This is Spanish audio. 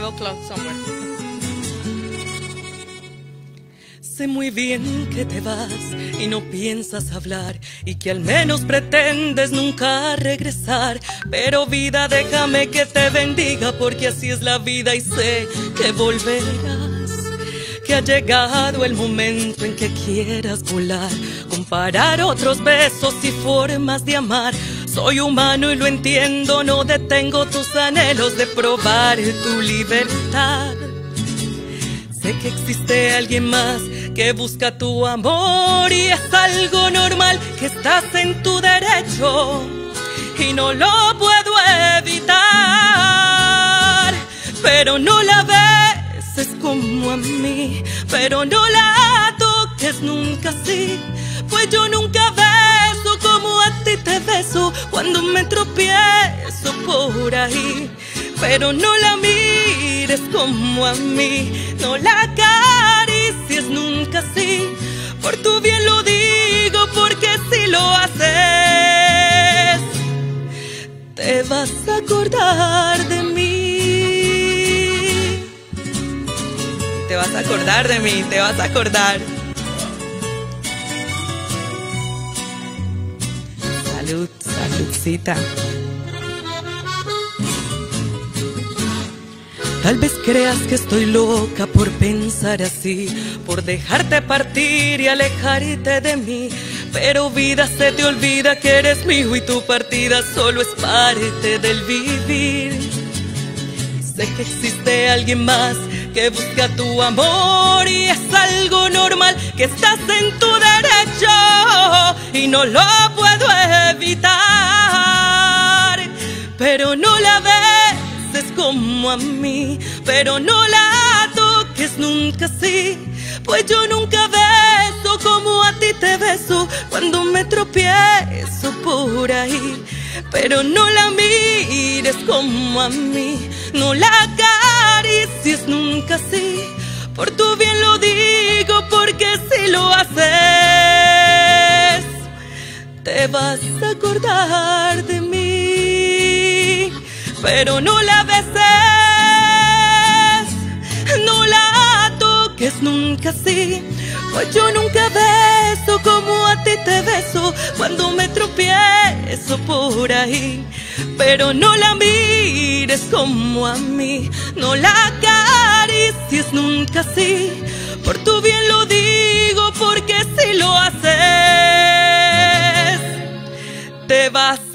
5 o'clock somewhere. Sé muy bien que te vas y no piensas hablar, y que al menos pretendes nunca regresar. Pero vida, déjame que te bendiga, porque así es la vida y sé que volverás. Que ha llegado el momento en que quieras volar, comparar otros besos y formas de amar. Soy humano y lo entiendo, no detengo tus anhelos de probar tu libertad. Sé que existe alguien más que busca tu amor, y es algo normal, que estás en tu derecho y no lo puedo evitar. Pero no la beses como a mí, pero no la toques nunca así, pues yo nunca beso como a ti te beso cuando me tropiezo por ahí. Pero no la mires como a mí, no la acaricies nunca así. Por tu bien lo digo, porque si lo haces, te vas a acordar de mí. Te vas a acordar de mí, te vas a acordar. Salud, saludcita. Tal vez creas que estoy loca por pensar así, por dejarte partir y alejarte de mí. Pero vida, se te olvida que eres mío y tu partida solo es parte del vivir. Sé que existe alguien más que busca tu amor, y es algo normal, que estás en tu derecho y no lo puedo evitar. Pero no la ves como a mí, pero no la toques nunca así, pues yo nunca beso como a ti te beso cuando me tropiezo por ahí. Pero no la mires como a mí, no la acaricies nunca así. Por tu bien lo digo, porque si lo haces, te vas a acordar de mí. Pero no la beses, no la toques nunca así, pues yo nunca beso como a ti te beso cuando me tropiezo por ahí. Pero no la mires como a mí, no la acaricies nunca así. Por tu bien lo digo, porque si lo haces, te vas